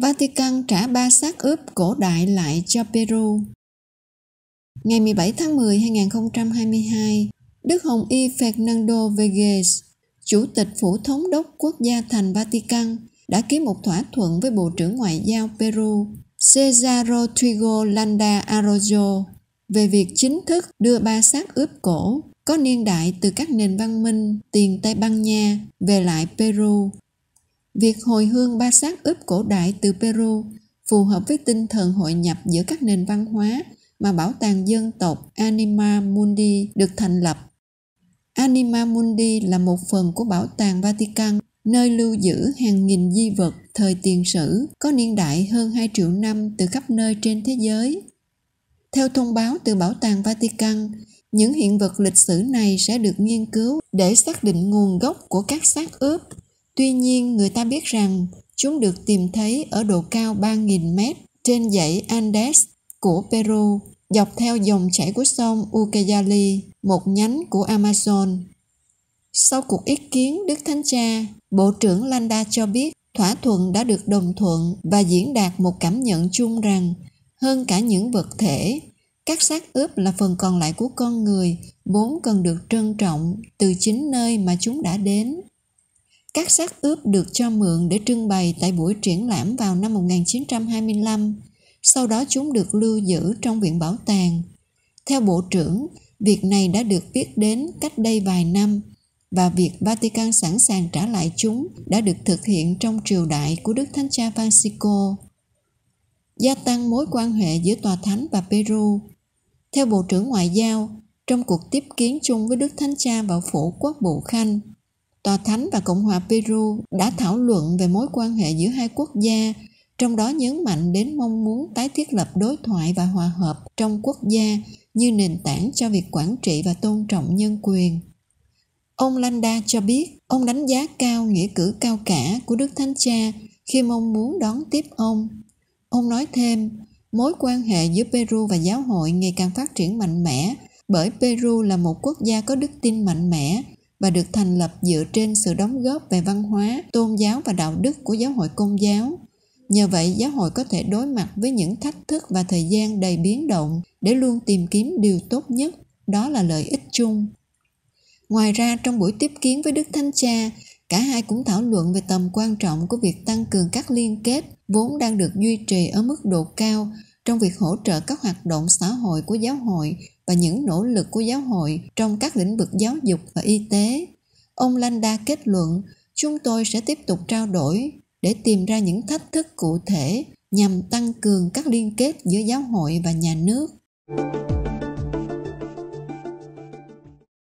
Vatican trả 3 xác ướp cổ đại lại cho Peru. Ngày 17 tháng 10, 2022, Đức Hồng Y Fernando Vegez, Chủ tịch Phủ thống đốc quốc gia thành Vatican, đã ký một thỏa thuận với Bộ trưởng Ngoại giao Peru, César Rodrigo Landa Arrojo, về việc chính thức đưa 3 xác ướp cổ có niên đại từ các nền văn minh tiền Tây Ban Nha về lại Peru. Việc hồi hương 3 xác ướp cổ đại từ Peru phù hợp với tinh thần hội nhập giữa các nền văn hóa mà Bảo tàng dân tộc Anima Mundi được thành lập. Anima Mundi là một phần của Bảo tàng Vatican, nơi lưu giữ hàng nghìn di vật thời tiền sử có niên đại hơn 2 triệu năm từ khắp nơi trên thế giới. Theo thông báo từ Bảo tàng Vatican, những hiện vật lịch sử này sẽ được nghiên cứu để xác định nguồn gốc của các xác ướp. Tuy nhiên, người ta biết rằng chúng được tìm thấy ở độ cao 3.000 mét trên dãy Andes của Peru, dọc theo dòng chảy của sông Ucayali, một nhánh của Amazon. Sau cuộc ý kiến Đức Thánh Cha, Bộ trưởng Landa cho biết thỏa thuận đã được đồng thuận và diễn đạt một cảm nhận chung rằng hơn cả những vật thể, các xác ướp là phần còn lại của con người, vốn cần được trân trọng từ chính nơi mà chúng đã đến. Các xác ướp được cho mượn để trưng bày tại buổi triển lãm vào năm 1925, sau đó chúng được lưu giữ trong viện bảo tàng. Theo Bộ trưởng, việc này đã được biết đến cách đây vài năm, và việc Vatican sẵn sàng trả lại chúng đã được thực hiện trong triều đại của Đức Thánh Cha Francisco. Gia tăng mối quan hệ giữa Tòa Thánh và Peru. Theo Bộ trưởng Ngoại giao, trong cuộc tiếp kiến chung với Đức Thánh Cha vào Phủ Quốc vụ Khanh, Tòa Thánh và Cộng hòa Peru đã thảo luận về mối quan hệ giữa hai quốc gia, trong đó nhấn mạnh đến mong muốn tái thiết lập đối thoại và hòa hợp trong quốc gia như nền tảng cho việc quản trị và tôn trọng nhân quyền. Ông Landa cho biết, ông đánh giá cao nghĩa cử cao cả của Đức Thánh Cha khi mong muốn đón tiếp ông. Ông nói thêm, mối quan hệ giữa Peru và giáo hội ngày càng phát triển mạnh mẽ bởi Peru là một quốc gia có đức tin mạnh mẽ và được thành lập dựa trên sự đóng góp về văn hóa, tôn giáo và đạo đức của giáo hội Công giáo. Nhờ vậy, giáo hội có thể đối mặt với những thách thức và thời gian đầy biến động để luôn tìm kiếm điều tốt nhất, đó là lợi ích chung. Ngoài ra, trong buổi tiếp kiến với Đức Thánh Cha, cả hai cũng thảo luận về tầm quan trọng của việc tăng cường các liên kết vốn đang được duy trì ở mức độ cao trong việc hỗ trợ các hoạt động xã hội của giáo hội và những nỗ lực của giáo hội trong các lĩnh vực giáo dục và y tế. Ông Landa kết luận, chúng tôi sẽ tiếp tục trao đổi để tìm ra những thách thức cụ thể nhằm tăng cường các liên kết giữa giáo hội và nhà nước.